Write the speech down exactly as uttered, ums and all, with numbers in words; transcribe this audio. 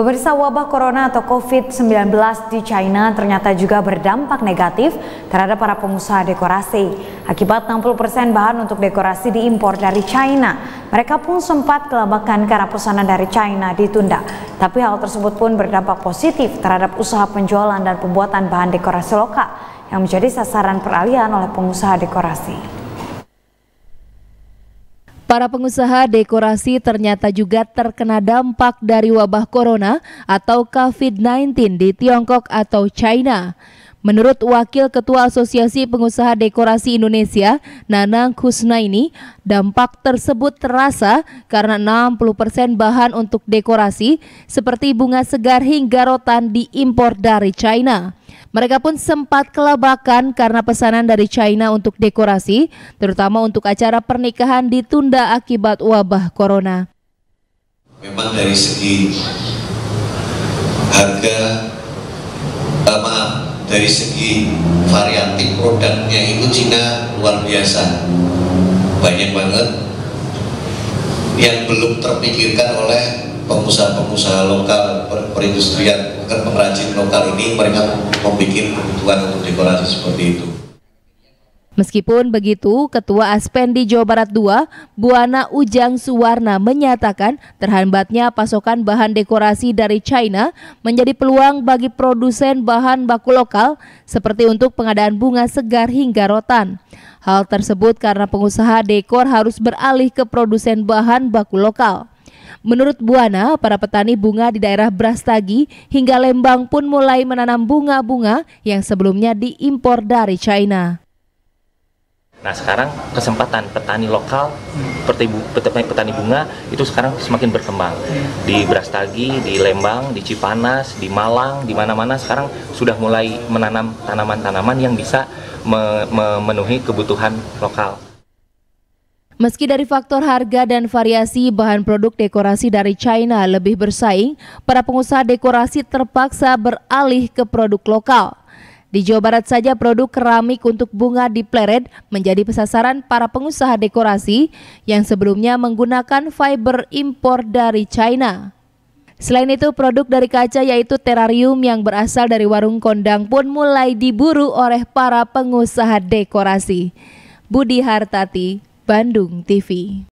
Pemirsa, wabah corona atau covid sembilan belas di China ternyata juga berdampak negatif terhadap para pengusaha dekorasi. Akibat enam puluh persen bahan untuk dekorasi diimpor dari China. Mereka pun sempat kelabakan karena pesanan dari China ditunda. Tapi hal tersebut pun berdampak positif terhadap usaha penjualan dan pembuatan bahan dekorasi lokal yang menjadi sasaran peralihan oleh pengusaha dekorasi. Para pengusaha dekorasi ternyata juga terkena dampak dari wabah corona atau covid sembilan belas di Tiongkok atau China. Menurut Wakil Ketua Asosiasi Pengusaha Dekorasi Indonesia, Nanang Khusnaini, dampak tersebut terasa karena enam puluh persen bahan untuk dekorasi seperti bunga segar hingga rotan diimpor dari China. Mereka pun sempat kelabakan karena pesanan dari China untuk dekorasi, terutama untuk acara pernikahan ditunda akibat wabah corona. Memang dari segi harga, eh, maaf, dari segi variatif produknya itu China luar biasa. Banyak banget yang belum terpikirkan oleh pengusaha-pengusaha lokal, per perindustrian, bukan pengrajin lokal ini, mereka membuat kebutuhan untuk dekorasi seperti itu. Meskipun begitu, Ketua Aspen di Jawa Barat dua, Buana Ujang Suwarna menyatakan terhambatnya pasokan bahan dekorasi dari China menjadi peluang bagi produsen bahan baku lokal seperti untuk pengadaan bunga segar hingga rotan. Hal tersebut karena pengusaha dekor harus beralih ke produsen bahan baku lokal. Menurut Buana, para petani bunga di daerah Brastagi hingga Lembang pun mulai menanam bunga-bunga yang sebelumnya diimpor dari China. Nah, sekarang kesempatan petani lokal, petani bunga itu sekarang semakin berkembang. Di Brastagi, di Lembang, di Cipanas, di Malang, di mana-mana sekarang sudah mulai menanam tanaman-tanaman yang bisa memenuhi kebutuhan lokal. Meski dari faktor harga dan variasi bahan produk dekorasi dari China lebih bersaing, para pengusaha dekorasi terpaksa beralih ke produk lokal. Di Jawa Barat saja produk keramik untuk bunga di Plered menjadi sasaran para pengusaha dekorasi yang sebelumnya menggunakan fiber impor dari China. Selain itu, produk dari kaca yaitu terarium yang berasal dari warung kondang pun mulai diburu oleh para pengusaha dekorasi. Budi Hartati, Bandung T V.